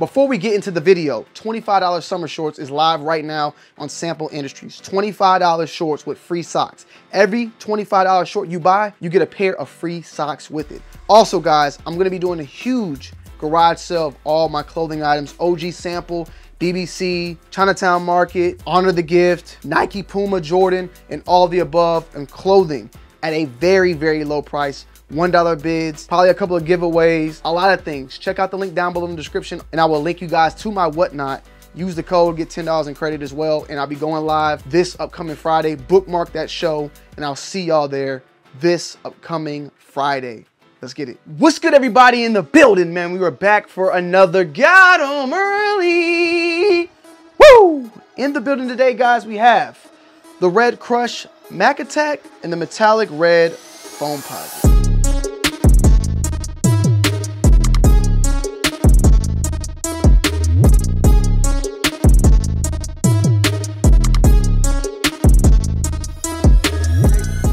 Before we get into the video, $25 summer shorts is live right now on Sample Industries. $25 shorts with free socks. Every $25 short you buy, you get a pair of free socks with it. Also guys, I'm gonna be doing a huge garage sale of all my clothing items. OG Sample, BBC, Chinatown Market, Honor the Gift, Nike, Puma, Jordan, and all the above, and clothing at a very, very low price. $1 bids, probably a couple of giveaways, a lot of things. Check out the link down below in the description and I will link you guys to my WHATNOT. Use the code, get $10 in credit as well, and I'll be going live this upcoming Friday. Bookmark that show and I'll see y'all there this upcoming Friday. Let's get it. What's good everybody in the building, man? We were back for another Got 'Em Early. Woo! In the building today, guys, we have the Red Crush Mac Attack and the Metallic Red Foamposite.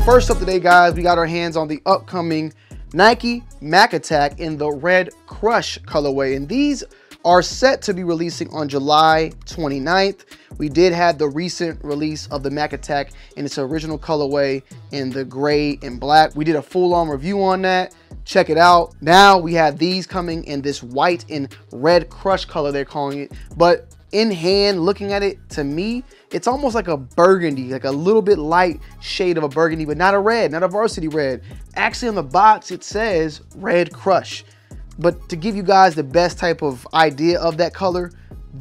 First up today, guys, we got our hands on the upcoming Nike Mac Attack in the Red Crush colorway. And these are set to be releasing on July 29th. We did have the recent release of the Mac Attack in its original colorway in the gray and black. We did a full-on review on that. Check it out. Now we have these coming in this white and red crush color, they're calling it. But in hand, looking at it, to me, it's almost like a burgundy, like a little bit light shade of a burgundy, but not a red, not a varsity red. Actually on the box, it says Red Crush. But to give you guys the best type of idea of that color,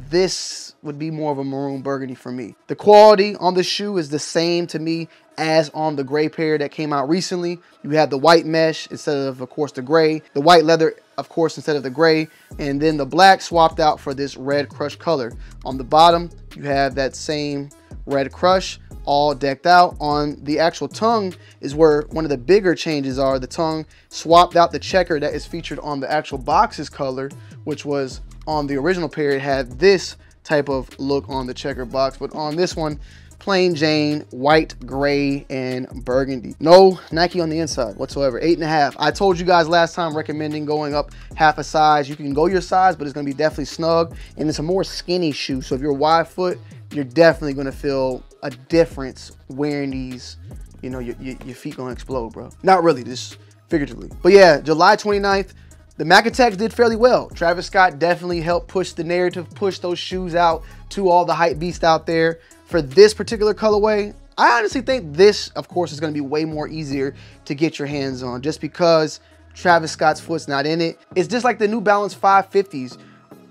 this would be more of a maroon burgundy for me. The quality on the shoe is the same to me as on the gray pair that came out recently. You have the white mesh instead of course, the gray, the white leather, of course, instead of the gray, and then the black swapped out for this Red Crush color. On the bottom, you have that same Red Crush all decked out. On the actual tongue is where one of the bigger changes are. The tongue swapped out the checker that is featured on the actual box's color, which was on the original pair. It had this type of look on the checker box, but on this one, plain Jane, white, gray, and burgundy. No Nike on the inside whatsoever. 8.5. I told you guys last time recommending going up half a size. You can go your size, but it's gonna be definitely snug, and it's a more skinny shoe. So if you're wide foot, you're definitely gonna feel a difference wearing these. You know, your feet gonna explode, bro. Not really, just figuratively. But yeah, July 29th, the Mac Attack did fairly well. Travis Scott definitely helped push the narrative, push those shoes out to all the hype beasts out there. For this particular colorway, I honestly think this, of course, is gonna be way more easier to get your hands on just because Travis Scott's foot's not in it. It's just like the New Balance 550s.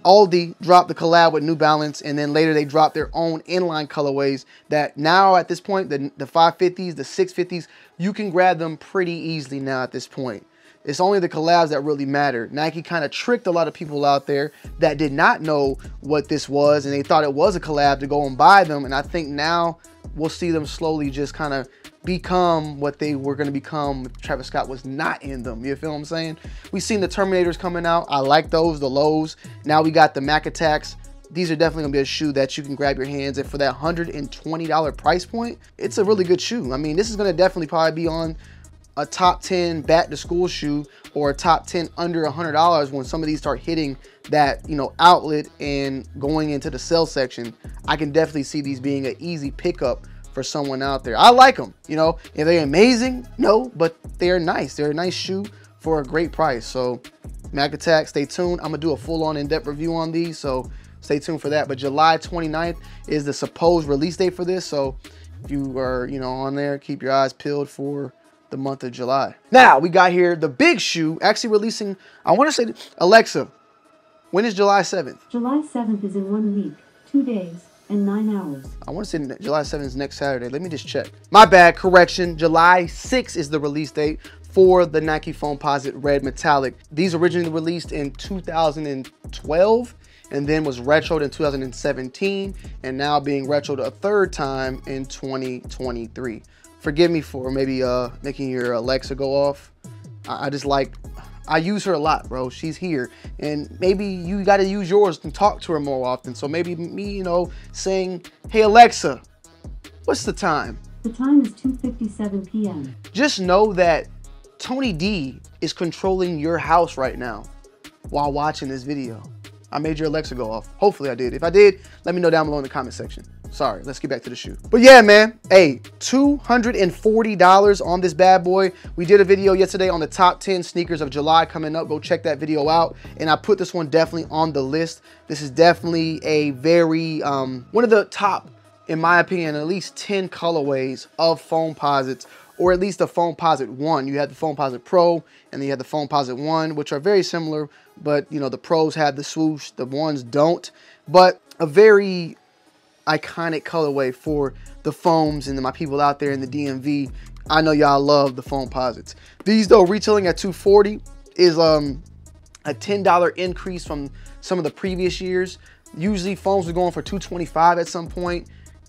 Aldi dropped the collab with New Balance, and then later they dropped their own inline colorways that now at this point, the 550s, the 650s, you can grab them pretty easily now at this point. It's only the collabs that really matter. Nike kind of tricked a lot of people out there that did not know what this was, and they thought it was a collab to go and buy them. And I think now we'll see them slowly just kind of become what they were going to become if Travis Scott was not in them. You feel what I'm saying? We've seen the Terminators coming out. I like those, the lows. Now we got the Mac Attacks. These are definitely gonna be a shoe that you can grab your hands, and for that $120 price point, it's a really good shoe. I mean, this is gonna definitely probably be on a top 10 back to school shoe or a top 10 under $100 when some of these start hitting that, you know, outlet and going into the sale section. I can definitely see these being an easy pickup for someone out there. I like them, you know, are they amazing? No, but they're nice. They're a nice shoe for a great price. So Mac Attack, stay tuned. I'm gonna do a full on in-depth review on these, so stay tuned for that. But July 29th is the supposed release date for this. So if you are, you know, on there, keep your eyes peeled for the month of July. Now we got here the big shoe actually releasing. I want to say, Alexa, when is July 7th? July 7th is in 1 week, 2 days, and 9 hours. I want to say July 7th is next Saturday. Let me just check. My bad, correction. July 6th is the release date for the Nike Foamposite Red Metallic. These originally released in 2012 and then was retroed in 2017 and now being retroed a third time in 2023. Forgive me for maybe making your Alexa go off. I just like, I use her a lot, bro. She's here. And maybe you got to use yours and talk to her more often. So maybe me, you know, saying, hey, Alexa, what's the time? The time is 2:57 p.m. Just know that Tony D is controlling your house right now while watching this video. I made your Alexa go off. Hopefully I did. If I did, let me know down below in the comment section. Sorry, let's get back to the shoe. But yeah, man, hey, $240 on this bad boy. We did a video yesterday on the top 10 sneakers of July coming up. Go check that video out. And I put this one definitely on the list. This is definitely a very, one of the top, in my opinion, at least 10 colorways of Foamposites, or at least the Foamposite 1. You had the Foamposite Pro, and then you had the Foamposite 1, which are very similar, but you know, the Pros have the swoosh, the ones don't. But a very iconic colorway for the foams, and my people out there in the DMV, I know y'all love the Foamposites. These though, retailing at $240, is a $10 increase from some of the previous years. Usually foams were going for $225 at some point.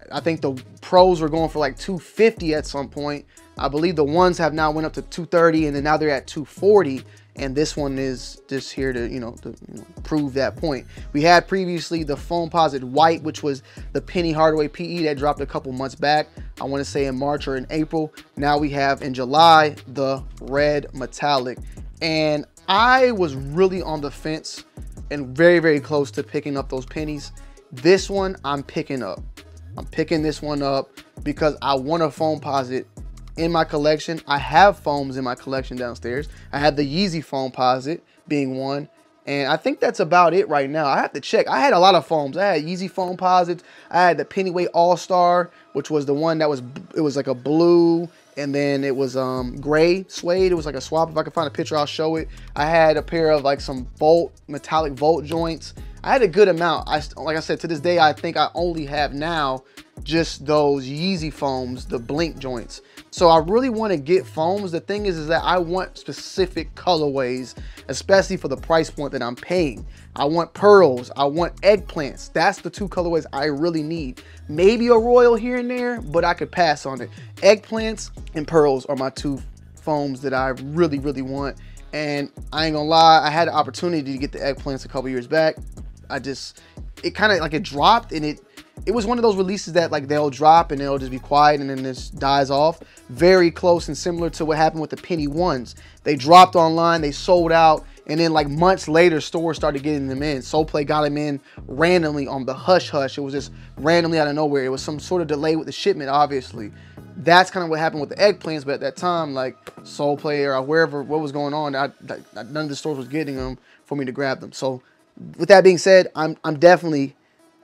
I think the Pros were going for like $250 at some point. I believe the ones have now went up to $230, and then now they're at $240. And this one is just here to prove that point. We had previously the Foamposite White, which was the Penny Hardaway PE that dropped a couple months back. I want to say in March or in April. Now we have in July the Red Metallic. And I was really on the fence and very, very close to picking up those pennies. This one I'm picking up. I'm picking this one up because I want a Foamposite in my collection. I have foams in my collection downstairs. I had the Yeezy Foamposite being one, and I think that's about it right now. I have to check. I had a lot of foams. I had Yeezy Foamposites. I had the Pennyweight All Star, which was the one that was, it was like a blue, and then it was gray suede. It was like a swap. If I can find a picture, I'll show it. I had a pair of like some Volt, metallic Volt joints. I had a good amount. Like I said, to this day, I think I only have now just those Yeezy foams, the blink joints. So I really want to get foams. The thing is that I want specific colorways, especially for the price point that I'm paying. I want pearls. I want eggplants. That's the two colorways I really need. Maybe a royal here and there, but I could pass on it. Eggplants and pearls are my two foams that I really, really want. And I ain't gonna lie, I had an opportunity to get the eggplants a couple years back. I just, it kind of like, it dropped, and it was one of those releases that like they'll drop and they'll just be quiet and then this dies off. Very close and similar to what happened with the Penny Ones. They dropped online, they sold out, and then like months later, stores started getting them in. Soulplay got them in randomly on the hush hush. It was just randomly out of nowhere. It was some sort of delay with the shipment, obviously. That's kind of what happened with the eggplants, but at that time, like Soulplay or wherever, what was going on, none of the stores was getting them for me to grab them. So with that being said, I'm definitely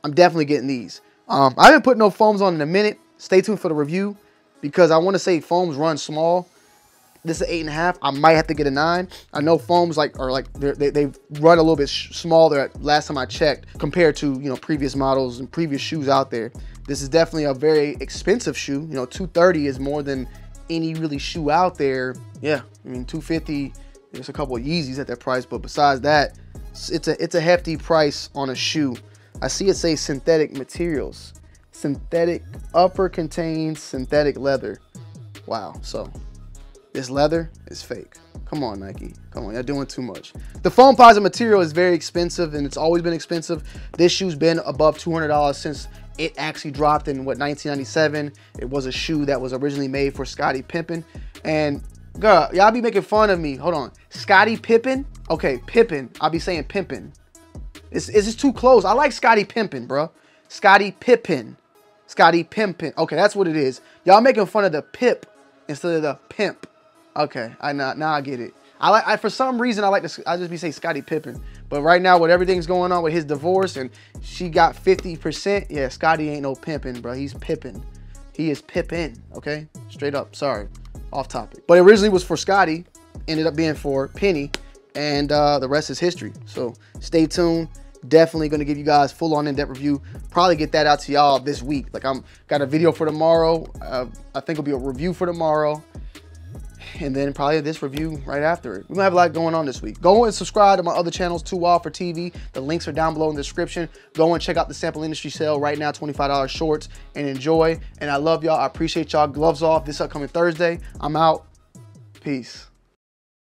getting these. I haven't put no foams on in a minute. Stay tuned for the review because I want to say foams run small. This is 8.5. I might have to get a 9. I know foams they run a little bit smaller. Last time I checked, compared to previous models and previous shoes out there, this is definitely a very expensive shoe. You know, $230 is more than any really shoe out there. Yeah, I mean $250. There's a couple of Yeezys at that price, but besides that, it's a hefty price on a shoe. I see it say synthetic materials. Synthetic upper contains synthetic leather. Wow, so this leather is fake. Come on, Nike. Come on, you're doing too much. The Foamposite material is very expensive, and it's always been expensive. This shoe's been above $200 since it actually dropped in, what, 1997. It was a shoe that was originally made for Scottie Pippen. And, girl, y'all be making fun of me. Hold on. Scottie Pippen? Okay, Pippen. I'll be saying Pimpin'. It's just too close. I like Scottie Pimpin', bro. Scottie Pippin'. Scottie Pimpin'. Okay, that's what it is. Y'all making fun of the pip instead of the pimp. Okay, now I get it. For some reason, I just be saying Scottie Pippen. But right now, with everything's going on with his divorce and she got 50%, yeah, Scottie ain't no pimpin', bro. He's pippin'. He is pippin', okay? Straight up, sorry. Off topic. But it originally was for Scottie, ended up being for Penny, and the rest is history. So stay tuned. Definitely going to give you guys full on in-depth review. Probably get that out to y'all this week. Like I'm got a video for tomorrow. I think it'll be a review for tomorrow. And then probably this review right after it. We're gonna have a lot going on this week. Go and subscribe to my other channels, Too Wild for TV. The links are down below in the description. Go and check out the Sample Industry sale right now, $25 shorts, and enjoy. And I love y'all. I appreciate y'all. Gloves off this upcoming Thursday. I'm out. Peace.